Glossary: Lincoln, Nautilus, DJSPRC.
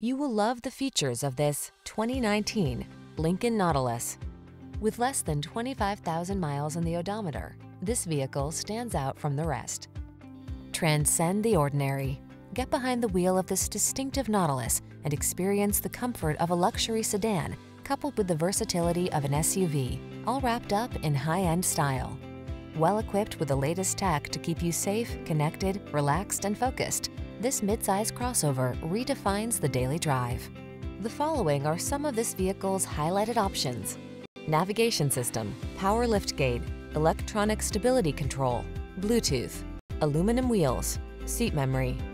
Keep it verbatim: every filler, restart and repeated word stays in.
You will love the features of this twenty nineteen Lincoln Nautilus. With less than twenty-five thousand miles on the odometer, this vehicle stands out from the rest. Transcend the ordinary. Get behind the wheel of this distinctive Nautilus and experience the comfort of a luxury sedan, coupled with the versatility of an S U V, all wrapped up in high-end style. Well equipped with the latest tech to keep you safe, connected, relaxed, and focused, this midsize crossover redefines the daily drive. The following are some of this vehicle's highlighted options: navigation system, power liftgate, electronic stability control, Bluetooth, aluminum wheels, seat memory,